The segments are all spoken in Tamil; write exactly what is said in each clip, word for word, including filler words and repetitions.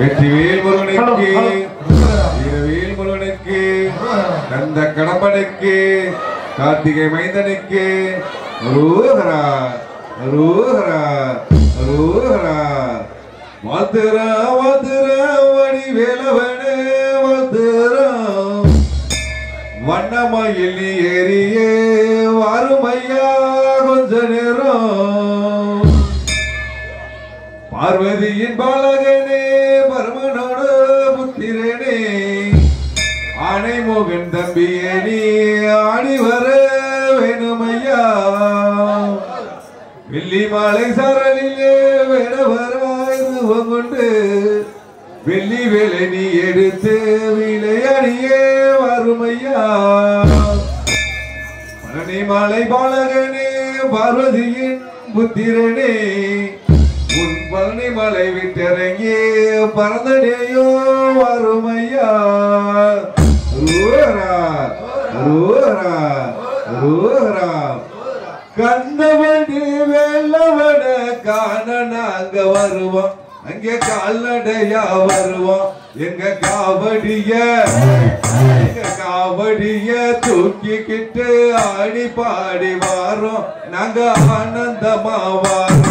வெற்றிவேல் முருகனுக்கு வீரவேல் முருகனுக்கு நந்த கடம்பனுக்கு கார்த்திகை மைந்தனுக்கு அரோகரா அரோகரா அரோகரா மாதுரா மாதுரா வடிவேலவனே மாதுரா வண்ணமயில் ஏறியே வாருமையா கொஞ்ச நேரம் பார்வதியின் பாலகனே பரமனோட புத்திரனே ஆனை மோகன் தம்பியே நீ ஆடி வர வேணுமையா வெள்ளி மாலை சரணிலே வேட வருவாய் கொண்டு வெள்ளி வேலை நீ எடுத்து விளையாடியே வருமையா பழனி மாலை பாலகனே பார்வதியின் புத்திரனே உன் பழனி மலை விட்டிறங்கி பறந்தனையோ வருமையா கந்தவடி வெள்ளவட காண நாங்க வருவோம் அங்கே கால்நடையா வருவோம் எங்க காவடிய எங்க காவடிய தூக்கிக்கிட்டு ஆடி பாடி வாரோம் நாங்க ஆனந்தமா வாரோம்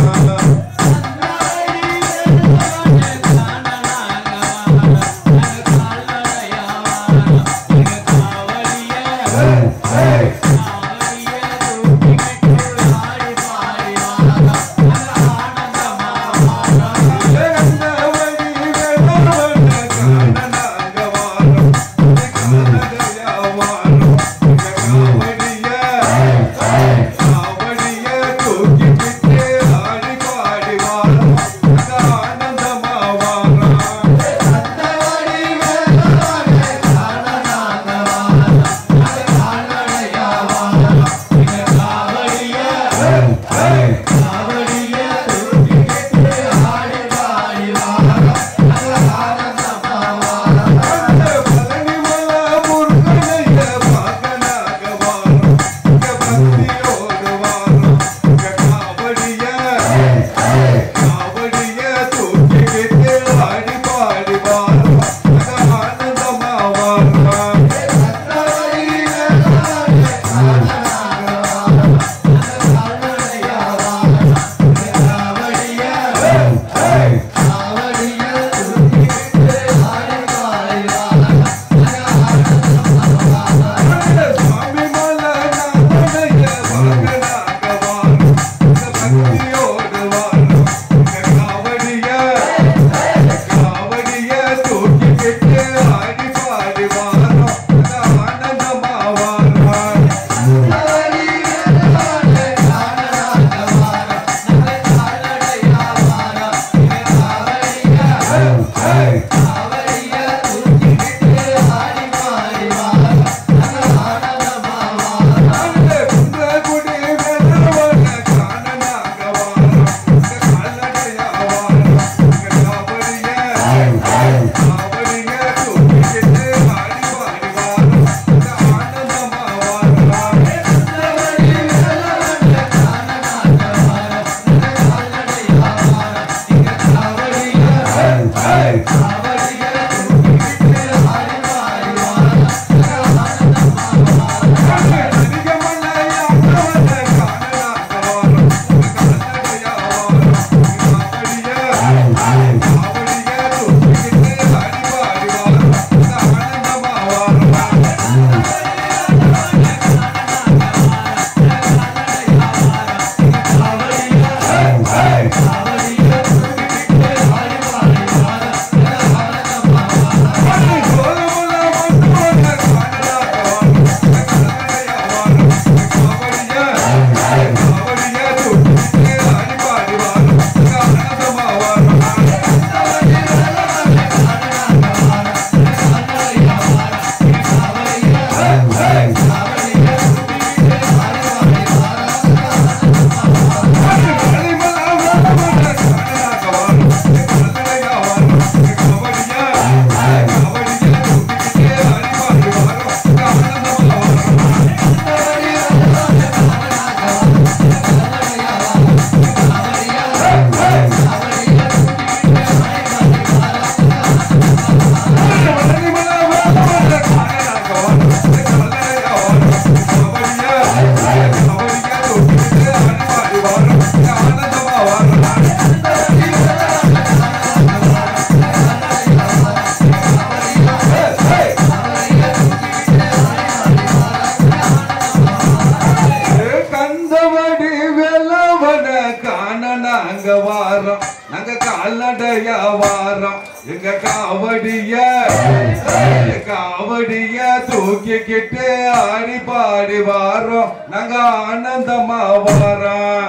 எங்க காவடிய காவடிய தூக்கிக்கிட்டு ஆடி பாடி வாரோம் நாங்க ஆனந்தமா வாரோம்.